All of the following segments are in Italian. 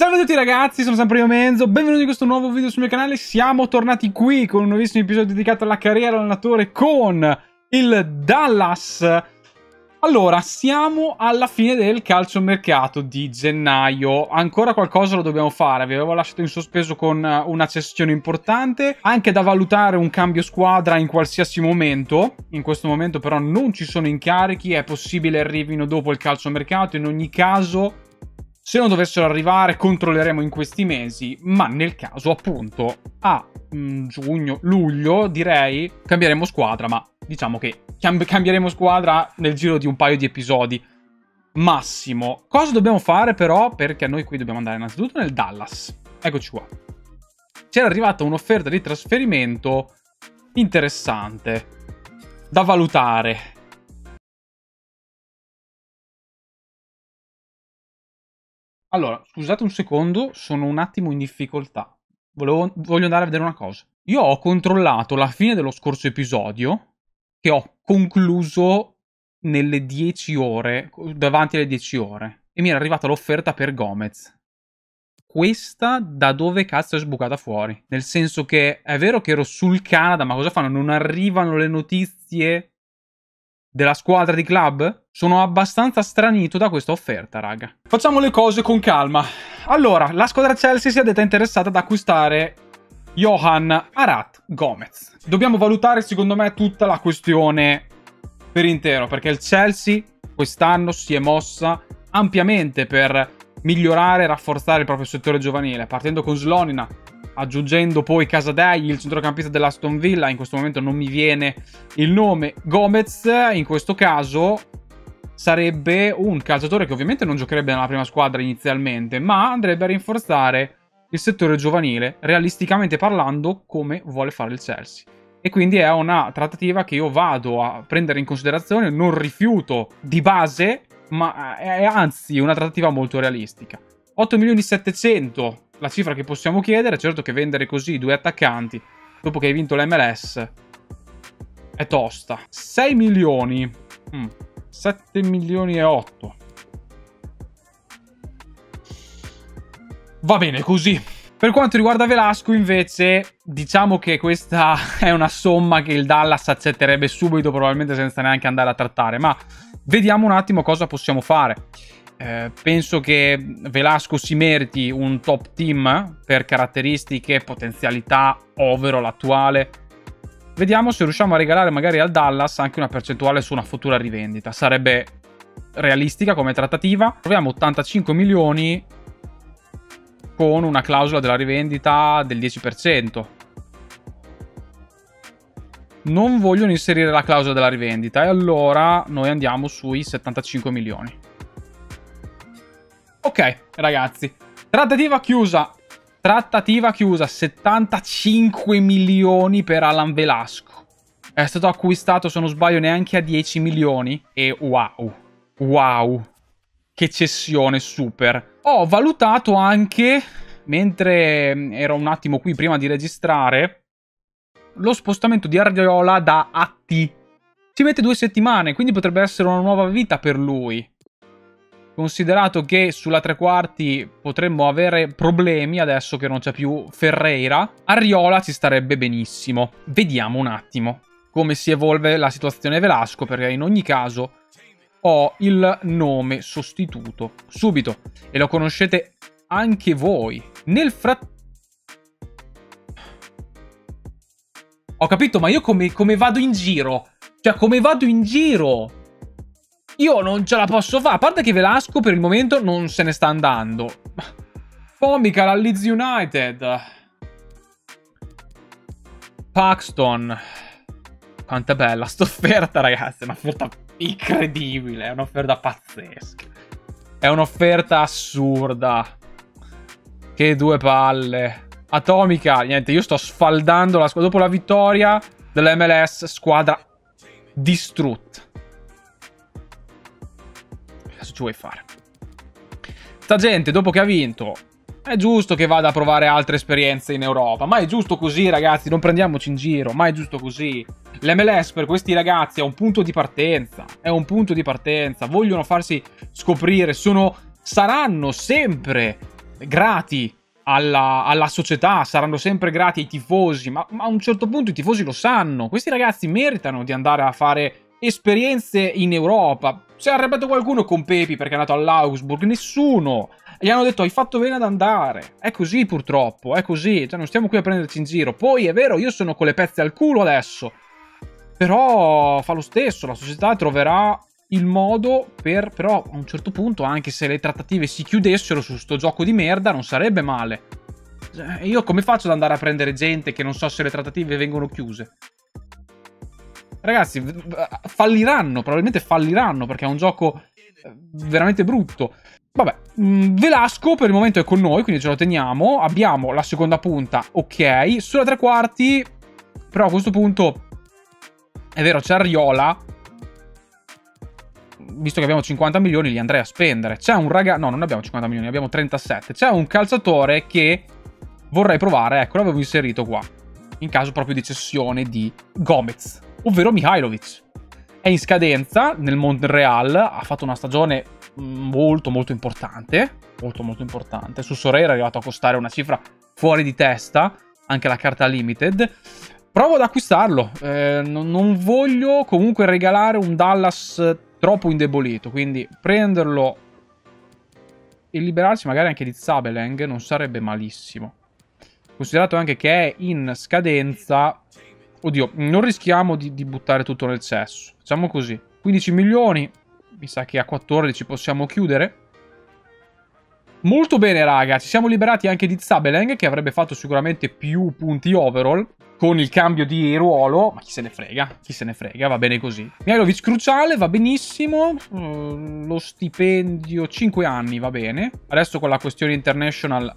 Salve a tutti ragazzi, sono sempre io Menzo, benvenuti in questo nuovo video sul mio canale. Siamo tornati qui con un nuovissimo episodio dedicato alla carriera dell'allenatore con il Dallas. Allora, siamo alla fine del calciomercato di gennaio. Ancora qualcosa lo dobbiamo fare. Vi avevo lasciato in sospeso con una cessione importante. Anche da valutare un cambio squadra in qualsiasi momento. In questo momento però non ci sono incarichi. È possibile arrivino dopo il calciomercato. In ogni caso, se non dovessero arrivare, controlleremo in questi mesi. Ma nel caso appunto a giugno, luglio, direi, cambieremo squadra. Ma diciamo che cambieremo squadra nel giro di un paio di episodi massimo. Cosa dobbiamo fare però? Perché noi qui dobbiamo andare innanzitutto nel Dallas. Eccoci qua. C'era arrivata un'offerta di trasferimento interessante da valutare. Allora, scusate un secondo, sono un attimo in difficoltà. Voglio andare a vedere una cosa. Io ho controllato la fine dello scorso episodio, che ho concluso nelle 10 ore, davanti alle 10 ore, e mi era arrivata l'offerta per Gomez. Questa da dove cazzo è sbucata fuori? Nel senso che è vero che ero sul Canada, ma cosa fanno? Non arrivano le notizie della squadra di club? Sono abbastanza stranito da questa offerta, raga. Facciamo le cose con calma. Allora, la squadra Chelsea si è detta interessata ad acquistare Johan Arat Gomez. Dobbiamo valutare, secondo me, tutta la questione per intero, perché il Chelsea quest'anno si è mossa ampiamente per migliorare e rafforzare il proprio settore giovanile, partendo con Slonina, aggiungendo poi Casadei, il centrocampista dell'Aston Villa, in questo momento non mi viene il nome. Gomez, in questo caso, sarebbe un calciatore che ovviamente non giocherebbe nella prima squadra inizialmente, ma andrebbe a rinforzare il settore giovanile, realisticamente parlando, come vuole fare il Chelsea. E quindi è una trattativa che io vado a prendere in considerazione, non rifiuto di base, ma è anzi una trattativa molto realistica. 8.700.000, la cifra che possiamo chiedere. Certo che vendere così due attaccanti, dopo che hai vinto l'MLS, è tosta. 6 milioni, 7 milioni e 8. Va bene così. Per quanto riguarda Velasco, invece, diciamo che questa è una somma che il Dallas accetterebbe subito, probabilmente senza neanche andare a trattare. Ma vediamo un attimo cosa possiamo fare. Penso che Velasco si meriti un top team per caratteristiche, potenzialità, ovvero l'attuale. Vediamo se riusciamo a regalare magari al Dallas anche una percentuale su una futura rivendita. Sarebbe realistica come trattativa. Proviamo 85 milioni con una clausola della rivendita del 10%. Non vogliono inserire la clausola della rivendita e allora noi andiamo sui 75 milioni. Ok, ragazzi, trattativa chiusa. Trattativa chiusa, 75 milioni per Alan Velasco. È stato acquistato, se non sbaglio, neanche a 10 milioni. E wow, wow, che cessione super. Ho valutato anche, mentre ero un attimo qui prima di registrare, lo spostamento di Arriola da AT. Ci mette 2 settimane, quindi potrebbe essere una nuova vita per lui. Considerato che sulla tre quarti potremmo avere problemi adesso che non c'è più Ferreira, Arriola ci starebbe benissimo. Vediamo un attimo come si evolve la situazione Velasco, perché in ogni caso ho il nome sostituto subito e lo conoscete anche voi. Nel frattempo, ho capito, ma io come vado in giro? Cioè, come vado in giro? Io non ce la posso fare, a parte che Velasco per il momento non se ne sta andando. Pomykal al Leeds United. Paxton. Quanta bella sta offerta, ragazzi, è un'offerta incredibile, è un'offerta pazzesca. È un'offerta assurda. Che due palle. Atomica, niente, io sto sfaldando la squadra dopo la vittoria dell'MLS, squadra distrutta. Cosa ci vuoi fare? Sta gente, dopo che ha vinto, è giusto che vada a provare altre esperienze in Europa. Ma è giusto così, ragazzi, non prendiamoci in giro. Ma è giusto così. L'MLS per questi ragazzi è un punto di partenza. È un punto di partenza. Vogliono farsi scoprire. Saranno sempre grati alla società, saranno sempre grati ai tifosi, ma a un certo punto i tifosi lo sanno. Questi ragazzi meritano di andare a fare esperienze in Europa. Si è arrabbiato qualcuno con Pepi perché è andato all'Augsburg? Nessuno. Gli hanno detto: hai fatto bene ad andare. È così, purtroppo, è così. Cioè, non stiamo qui a prenderci in giro. Poi è vero, io sono con le pezze al culo adesso, però fa lo stesso, la società troverà il modo per... Però a un certo punto, anche se le trattative si chiudessero su sto gioco di merda, non sarebbe male. Io come faccio ad andare a prendere gente che non so se le trattative vengono chiuse? Ragazzi, falliranno, probabilmente falliranno, perché è un gioco veramente brutto. Vabbè, Velasco per il momento è con noi, quindi ce lo teniamo. Abbiamo la seconda punta, ok. Sulla tre quarti, però a questo punto... È vero, c'è Arriola. Visto che abbiamo 50 milioni, li andrei a spendere. C'è un ragazzo... No, non abbiamo 50 milioni, abbiamo 37. C'è un calciatore che vorrei provare. Ecco, l'avevo inserito qua, in caso proprio di cessione di Gomez, ovvero Mihailovic. È in scadenza nel Montreal. Ha fatto una stagione molto, molto importante. Molto, molto importante. Su Sorera è arrivato a costare una cifra fuori di testa. Anche la carta limited. Provo ad acquistarlo, non voglio comunque regalare un Dallas troppo indebolito, quindi prenderlo e liberarsi magari anche di Zabeleng non sarebbe malissimo. Considerato anche che è in scadenza, oddio, non rischiamo di buttare tutto nel cesso, facciamo così. 15 milioni, mi sa che a 14 possiamo chiudere. Molto bene raga, ci siamo liberati anche di Zabeleng che avrebbe fatto sicuramente più punti overall. Con il cambio di ruolo, ma chi se ne frega, chi se ne frega, va bene così. Mihailovic cruciale, va benissimo, lo stipendio 5 anni va bene. Adesso con la questione international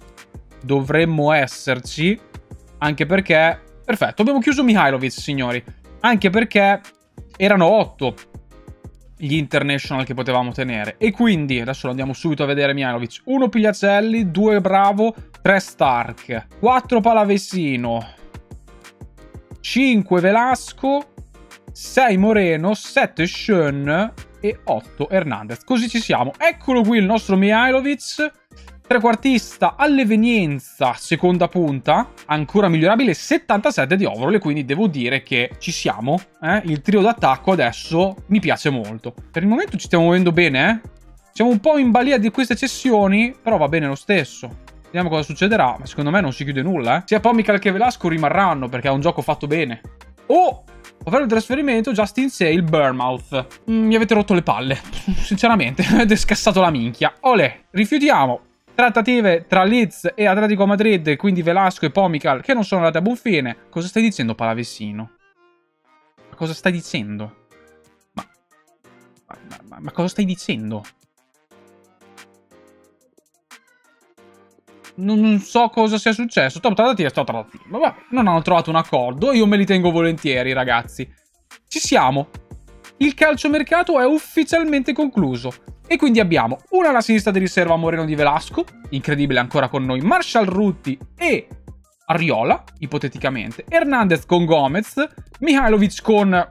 dovremmo esserci, anche perché... Perfetto, abbiamo chiuso Mihailovic, signori, anche perché erano 8 gli international che potevamo tenere. E quindi, adesso lo andiamo subito a vedere Mihailovic. 1 Pigliacelli, 2 Bravo, 3 Stark, 4 Palavecino... 5 Velasco, 6 Moreno, 7 Schön e 8 Hernandez. Così ci siamo. Eccolo qui il nostro Mihailovic, trequartista all'evenienza, seconda punta, ancora migliorabile, 77 di overall, e quindi devo dire che ci siamo. Il trio d'attacco adesso mi piace molto. Per il momento ci stiamo muovendo bene, siamo un po' in balia di queste cessioni, però va bene lo stesso. Vediamo cosa succederà, ma secondo me non si chiude nulla, eh. Sia Pomykal che Velasco rimarranno, perché è un gioco fatto bene. Oh! Ovvero il trasferimento Justin Sale, Bournemouth. Mi avete rotto le palle, sinceramente, mi avete scassato la minchia. Olè, rifiutiamo. Trattative tra Leeds e Atletico Madrid, quindi Velasco e Pomykal, che non sono andate a buon fine. Cosa stai dicendo, Palavecino? Ma cosa stai dicendo? Ma cosa stai dicendo? Non so cosa sia successo. Top trattativa, top trattativa. Vabbè, non hanno trovato un accordo. Io me li tengo volentieri, ragazzi. Ci siamo. Il calciomercato è ufficialmente concluso. E quindi abbiamo una alla sinistra di riserva, Moreno di Velasco. Incredibile, ancora con noi. Marcial Rutti e Arriola, ipoteticamente. Hernandez con Gomez. Mihailovic con,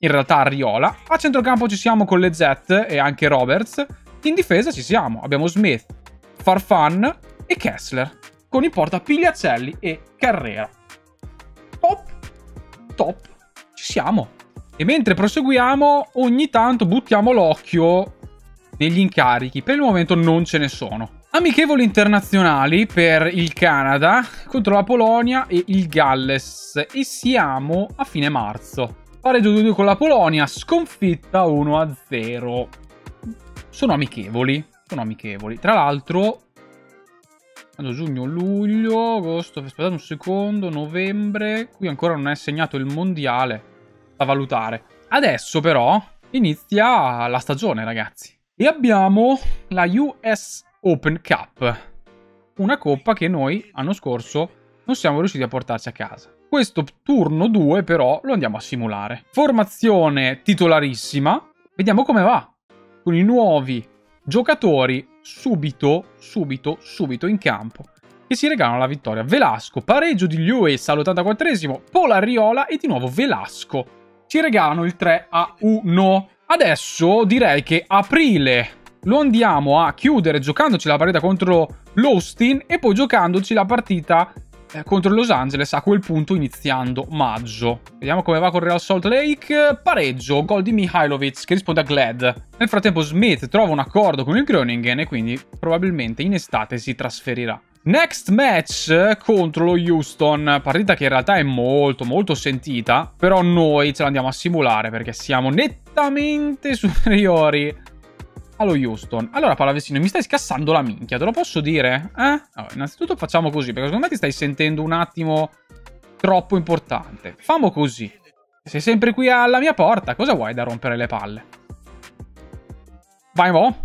in realtà, Arriola. A centrocampo ci siamo con Lezette e anche Roberts. In difesa ci siamo. Abbiamo Smith, Farfan e Kessler, con in porta Pigliacelli e Carrera. Top, top, ci siamo. E mentre proseguiamo, ogni tanto buttiamo l'occhio negli incarichi. Per il momento non ce ne sono. Amichevoli internazionali per il Canada contro la Polonia e il Galles. E siamo a fine marzo. Pareggio 2-2 con la Polonia, sconfitta 1-0. Sono amichevoli, sono amichevoli. Tra l'altro... giugno, luglio, agosto, aspettate un secondo, novembre, qui ancora non è segnato il mondiale da valutare. Adesso però inizia la stagione, ragazzi, e abbiamo la US Open Cup, una coppa che noi l'anno scorso non siamo riusciti a portarci a casa. Questo turno 2 però lo andiamo a simulare. Formazione titolarissima, vediamo come va con i nuovi giocatori subito in campo, che si regalano la vittoria. Velasco, pareggio di Lewis all'84esimo, Pola Arriola e di nuovo Velasco. Ci regalano il 3-1. Adesso direi che aprile lo andiamo a chiudere giocandoci la partita contro l'Austin e poi giocandoci la partita contro Los Angeles, a quel punto iniziando maggio. Vediamo come va con Real Salt Lake. Pareggio, gol di Mihailovic che risponde a Glad. Nel frattempo Smith trova un accordo con il Groningen e quindi probabilmente in estate si trasferirà. Next match contro lo Houston, partita che in realtà è molto sentita, però noi ce l'andiamo a simulare perché siamo nettamente superiori allo Houston. Allora Palavecino, mi stai scassando la minchia, te lo posso dire? Allora, innanzitutto facciamo così, perché secondo me ti stai sentendo un attimo troppo importante. Famo così, sei sempre qui alla mia porta, cosa vuoi da rompere le palle? Vai mo'.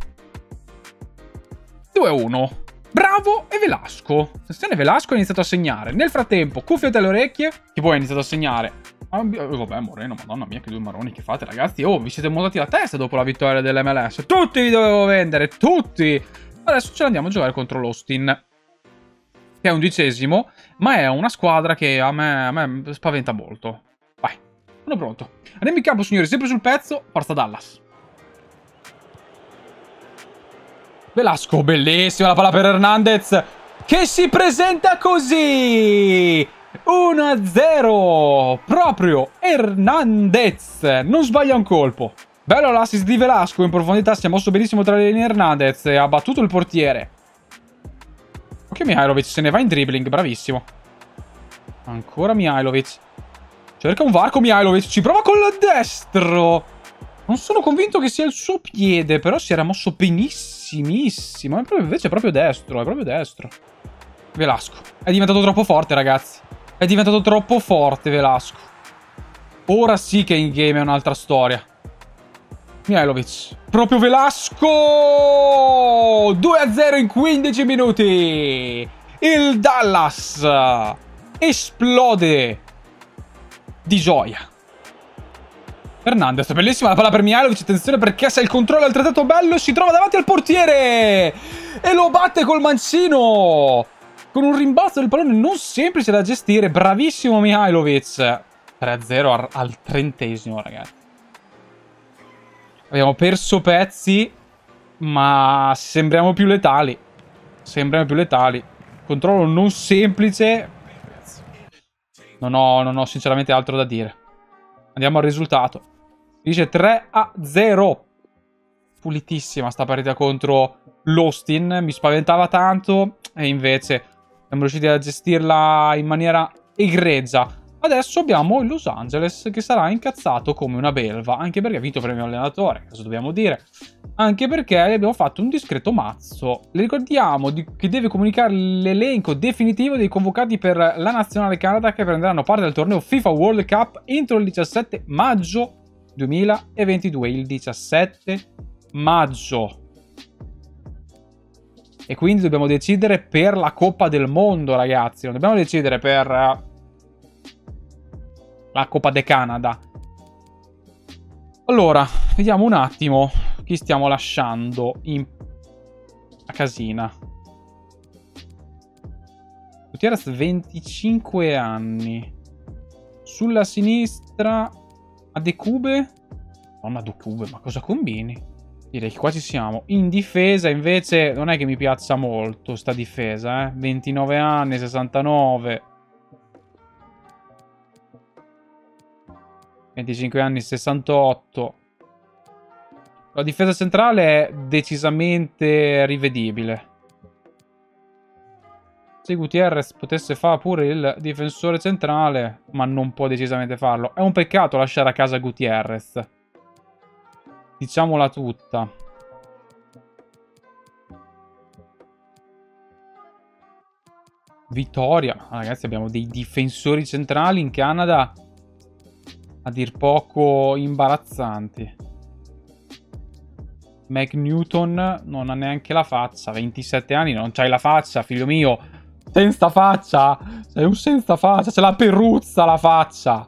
2-1. Bravo e Velasco. Attenzione, Velasco ha iniziato a segnare. Nel frattempo, cuffiate alle orecchie, che poi ha iniziato a segnare. Vabbè, Moreno, madonna mia, che due marroni che fate, ragazzi. Oh, vi siete montati la testa dopo la vittoria dell'MLS. Tutti vi dovevo vendere, tutti. Adesso ce l'andiamo a giocare contro l'Austin, che è 11°, ma è una squadra che a me spaventa molto. Vai, sono pronto. Andiamo in campo, signori, sempre sul pezzo. Forza Dallas. Velasco, bellissima la palla per Hernandez, che si presenta così. 1-0, proprio Hernandez, non sbaglia un colpo. Bello l'assist di Velasco, in profondità si è mosso benissimo tra le linee Hernandez e ha battuto il portiere. Ok, Mihailovic se ne va in dribbling, bravissimo. Ancora Mihailovic, cerca un varco Mihailovic, ci prova con il destro. Non sono convinto che sia il suo piede, però si era mosso benissimissimo. Invece è proprio destro, è proprio destro. Velasco. È diventato troppo forte, ragazzi. È diventato troppo forte, Velasco. Ora sì che in game è un'altra storia. Mihailovic. Proprio Velasco! 2-0 in 15 minuti. Il Dallas esplode di gioia. Hernandez, bellissima la palla per Mihailovic, attenzione perché se il controllo è altrettanto bello, si trova davanti al portiere e lo batte col mancino, con un rimbalzo del pallone non semplice da gestire. Bravissimo Mihailovic. 3-0 al 30°, ragazzi. Abbiamo perso pezzi, ma sembriamo più letali. Sembriamo più letali. Controllo non semplice. Non ho sinceramente altro da dire. Andiamo al risultato. Dice 3-0. Pulitissima sta partita contro l'Austin. Mi spaventava tanto e invece siamo riusciti a gestirla in maniera egregia. Adesso abbiamo il Los Angeles che sarà incazzato come una belva. Anche perché ha vinto il premio allenatore, cosa dobbiamo dire. Anche perché abbiamo fatto un discreto mazzo. Le ricordiamo che deve comunicare l'elenco definitivo dei convocati per la nazionale Canada che prenderanno parte al torneo FIFA World Cup entro il 17 maggio 2022. Il 17 maggio. E quindi dobbiamo decidere per la Coppa del Mondo, ragazzi. Non dobbiamo decidere per la Coppa de Canada. Allora, vediamo un attimo chi stiamo lasciando in a casina. Gutierrez, 25 anni. Sulla sinistra a De Cube. Madonna, De Cube, ma cosa combini? Direi che qua ci siamo. In difesa invece non è che mi piaccia molto sta difesa, 29 anni, 69. 25 anni, 68. La difesa centrale è decisamente rivedibile. Se Gutierrez potesse fare pure il difensore centrale, ma non può decisamente farlo. È un peccato lasciare a casa Gutierrez. Diciamola tutta. Vittoria. Ragazzi, abbiamo dei difensori centrali in Canada a dir poco imbarazzanti. McNewton non ha neanche la faccia, 27 anni, non c'hai la faccia, figlio mio, senza faccia, sei un senza faccia, c'è la perruzza la faccia.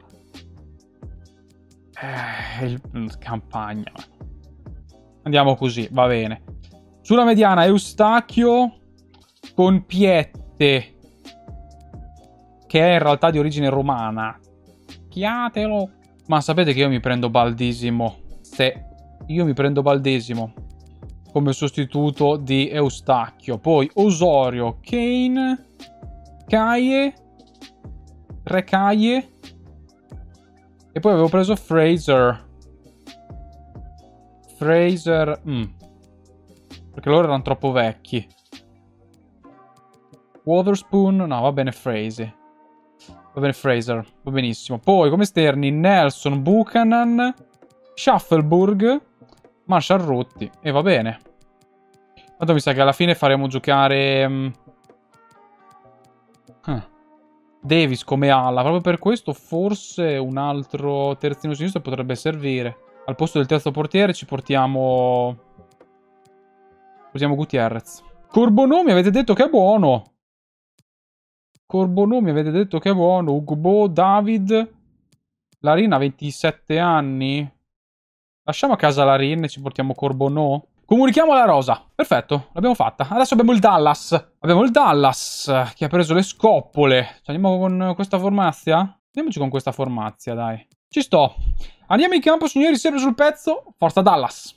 Campagna. Andiamo così, va bene. Sulla mediana Eustacchio con Piette, che è in realtà di origine romana. Chiatelo. Ma sapete che io mi prendo Baldesimo. Se io mi prendo Baldesimo come sostituto di Eustacchio. Poi Osorio, Kane, Caie, Recaie, e poi avevo preso Fraser. Perché loro erano troppo vecchi. Waterspoon, no, va bene Fraser. Va bene Fraser, va benissimo. Poi come esterni Nelson, Buchanan, Shuffleburg, Marcial Rutti, e va bene. Tanto mi sa che alla fine faremo giocare Davis come ala. Proprio per questo forse un altro terzino sinistro potrebbe servire. Al posto del terzo portiere ci portiamo... usiamo Gutierrez. Corbono mi avete detto che è buono. Corbono mi avete detto che è buono. Ugbo, David. Larin ha 27 anni. Lasciamo a casa Larin e ci portiamo Corbono. Comunichiamo la rosa. Perfetto, l'abbiamo fatta. Adesso abbiamo il Dallas. Abbiamo il Dallas che ha preso le scoppole. Ci andiamo con questa formazia? Andiamoci con questa formazia, dai. Ci sto. Andiamo in campo, signori, sempre sul pezzo. Forza Dallas.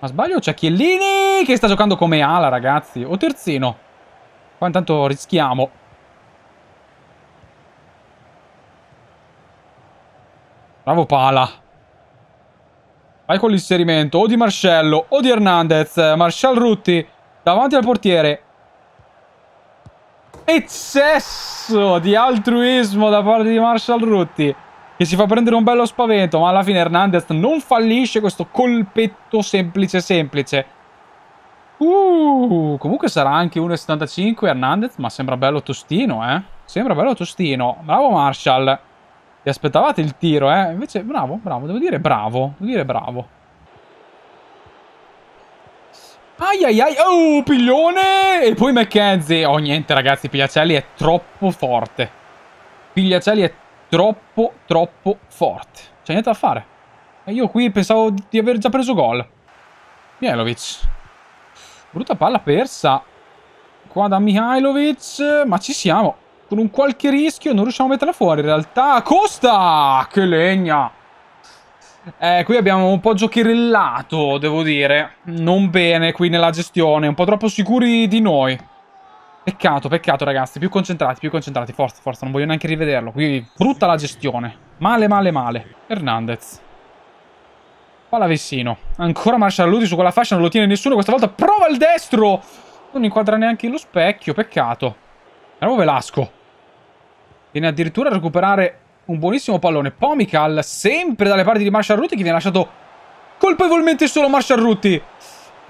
Ma sbaglio, c'è Chiellini che sta giocando come ala, ragazzi. O terzino. Qua intanto rischiamo. Bravo Pala. Vai con l'inserimento o di Marcello o di Hernandez. Marcial Rutti davanti al portiere. Eccesso di altruismo da parte di Marcial Rutti, che si fa prendere un bello spavento, ma alla fine Hernandez non fallisce questo colpetto semplice semplice. Comunque sarà anche 1,75 Hernandez, ma sembra bello tostino, eh. Sembra bello tostino. Bravo Marcial. Vi aspettavate il tiro, eh? Invece bravo, bravo, devo dire bravo, devo dire bravo. Ai ai ai, oh, Piglione! E poi McKenzie. Oh, niente ragazzi, Pigliacelli è troppo forte. Pigliacelli è troppo forte. C'è niente da fare. E io qui pensavo di aver già preso gol. Mihailovic. Brutta palla persa. Qua da Mihailovic, ma ci siamo. Con un qualche rischio non riusciamo a metterla fuori. In realtà Costa! Che legna! Qui abbiamo un po' giocherellato, devo dire. Non bene qui nella gestione. Un po' troppo sicuri di noi. Peccato, peccato ragazzi. Più concentrati, più concentrati. Forza, forza. Non voglio neanche rivederlo. Qui brutta la gestione. Male, male, male. Hernandez. Palavecino. Ancora Marcial Rutti su quella fascia. Non lo tiene nessuno. Questa volta prova il destro. Non inquadra neanche lo specchio. Peccato. Bravo Velasco. Viene addirittura a recuperare un buonissimo pallone. Pomykal sempre dalle parti di Marcial Rutti, che viene lasciato colpevolmente solo. Marcial Rutti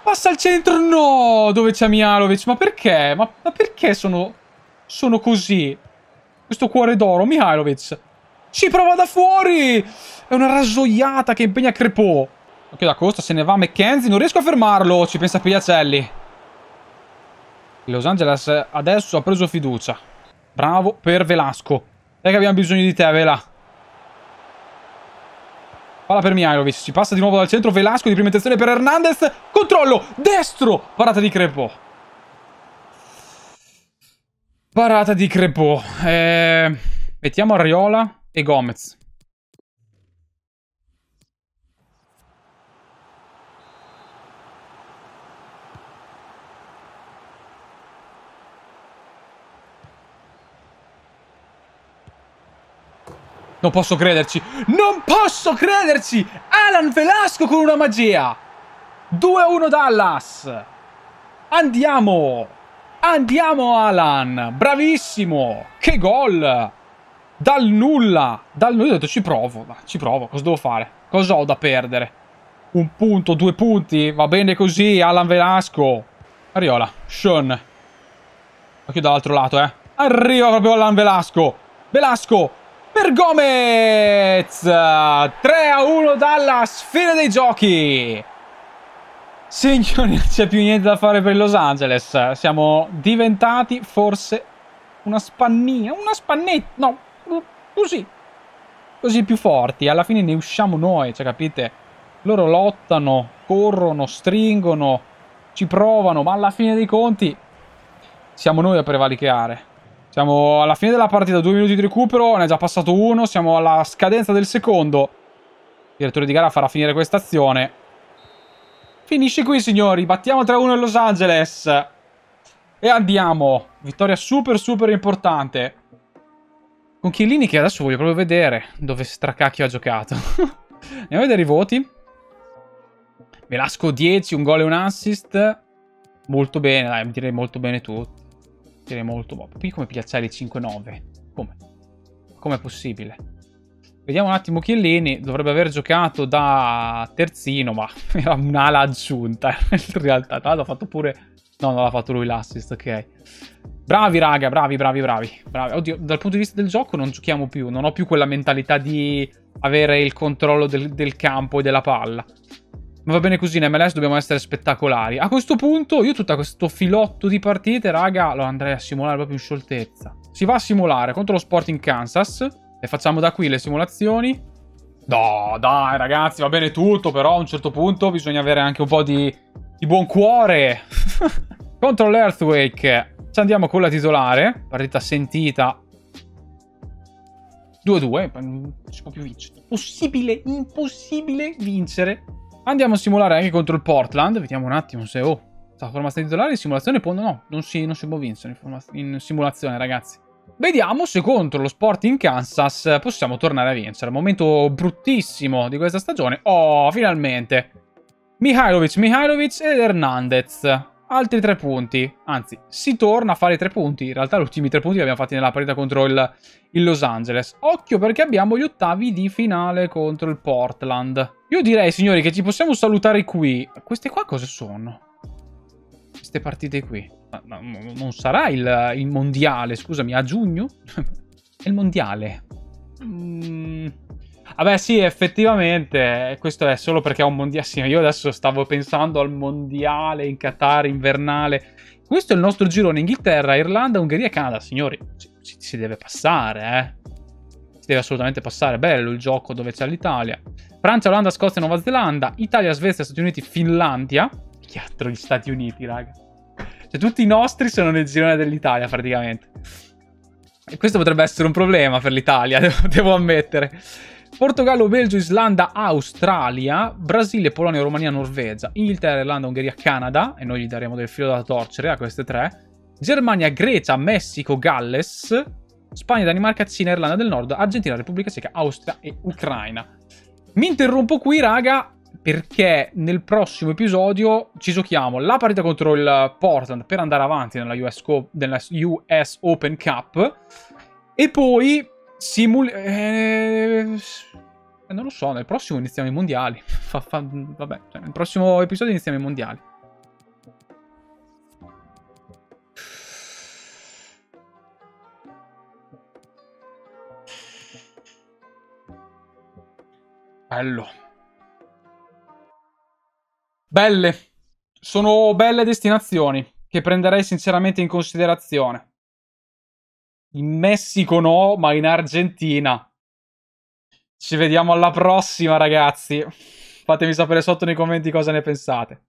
passa al centro. No, dove c'è Mihailovic? Ma perché? Ma perché sono così? Questo cuore d'oro, Mihailovic ci prova da fuori. È una rasoiata che impegna Crepo. Occhio da Costa, se ne va McKenzie. Non riesco a fermarlo. Ci pensa Pigliacelli. Los Angeles adesso ha preso fiducia. Bravo per Velasco. Dai che abbiamo bisogno di te, Vela. Palla per Mihailovic. Si passa di nuovo dal centro. Velasco di prima intenzione per Hernandez. Controllo. Destro. Parata di Crepo. Parata di Crepo. Mettiamo Arriola e Gomez. Non posso crederci. Non posso crederci. Alan Velasco con una magia. 2-1 Dallas. Andiamo. Andiamo Alan. Bravissimo. Che gol. Dal nulla. Dal nulla. Io ho detto ci provo. Ma ci provo. Cosa devo fare? Cosa ho da perdere? Un punto, due punti. Va bene così. Alan Velasco. Arriola. Sean. Occhio dall'altro lato, eh. Arriva proprio Alan Velasco. Velasco. Per Gomez. 3-1 Dallas, fine dei giochi. Signori, non c'è più niente da fare per Los Angeles. Siamo diventati forse una spannina, una spannetta, no, così. Così più forti, alla fine ne usciamo noi, cioè capite? Loro lottano, corrono, stringono, ci provano, ma alla fine dei conti siamo noi a prevaricare. Siamo alla fine della partita, 2 minuti di recupero, ne è già passato uno, siamo alla scadenza del secondo. Il direttore di gara farà finire questa azione. Finisce qui, signori. Battiamo 3-1 a Los Angeles. E andiamo. Vittoria super, super importante. Con Chiellini che adesso voglio proprio vedere dove stracacchio ha giocato. Andiamo a vedere i voti. Velasco 10, un gol e un assist. Molto bene, dai, direi molto bene tu. Direi molto buono. Qui come Pigliacelli 5-9. Come? Com'è possibile? Vediamo un attimo Chiellini. Dovrebbe aver giocato da terzino, ma era un'ala aggiunta in realtà. Tra l'altro ha fatto pure... No, non l'ha fatto lui l'assist, ok. Bravi raga, bravi. Oddio, dal punto di vista del gioco non giochiamo più. Non ho più quella mentalità di avere il controllo del campo e della palla. Ma va bene così, in MLS dobbiamo essere spettacolari. A questo punto io tutto questo filotto di partite, raga, lo andrei a simulare proprio in scioltezza. Si va a simulare contro lo Sporting Kansas. Le facciamo da qui le simulazioni. No, dai ragazzi, va bene tutto, però a un certo punto bisogna avere anche un po' di buon cuore. Contro l'Earthquake ci andiamo con la titolare. Partita sentita. 2-2. Non si può più vincere. Impossibile, impossibile vincere. Andiamo a simulare anche contro il Portland. Vediamo un attimo se... Oh, la formazione titolare in simulazione. No, non si può vincere in simulazione, ragazzi. Vediamo se contro lo Sporting Kansas possiamo tornare a vincere. Momento bruttissimo di questa stagione. Oh, finalmente. Mihailovic ed Hernandez. Altri 3 punti. Anzi, si torna a fare 3 punti. In realtà gli ultimi 3 punti li abbiamo fatti nella partita contro il Los Angeles. Occhio perché abbiamo gli ottavi di finale contro il Portland. Io direi, signori, che ci possiamo salutare qui. Queste qua cosa sono? Queste partite qui. No, non sarà il mondiale, scusami, a giugno? È il mondiale. Vabbè, sì, effettivamente, questo è solo perché è un mondiale. Sì, io adesso stavo pensando al mondiale in Qatar, invernale. Questo è il nostro girone: Inghilterra, Irlanda, Ungheria e Canada. Signori, si deve passare, eh. Si deve assolutamente passare. Bello il gioco dove c'è l'Italia. Francia, Olanda, Scozia, Nuova Zelanda, Italia, Svezia, Stati Uniti, Finlandia. Chiaro gli Stati Uniti, raga. Cioè, tutti i nostri sono nel girone dell'Italia, praticamente. E questo potrebbe essere un problema per l'Italia, devo ammettere. Portogallo, Belgio, Islanda, Australia, Brasile, Polonia, Romania, Norvegia, Inghilterra, Irlanda, Ungheria, Canada, e noi gli daremo del filo da torcere a queste 3, Germania, Grecia, Messico, Galles, Spagna, Danimarca, Cina, Irlanda del Nord, Argentina, Repubblica Ceca, Austria e Ucraina. Mi interrompo qui, raga, perché nel prossimo episodio ci giochiamo la partita contro il Portland per andare avanti nella US Open Cup e poi... non lo so, nel prossimo iniziamo i mondiali. Vabbè, cioè, nel prossimo episodio iniziamo i mondiali. Bello. Belle. Sono belle destinazioni che prenderei sinceramente in considerazione. In Messico no, ma in Argentina. Ci vediamo alla prossima, ragazzi. Fatemi sapere sotto nei commenti cosa ne pensate.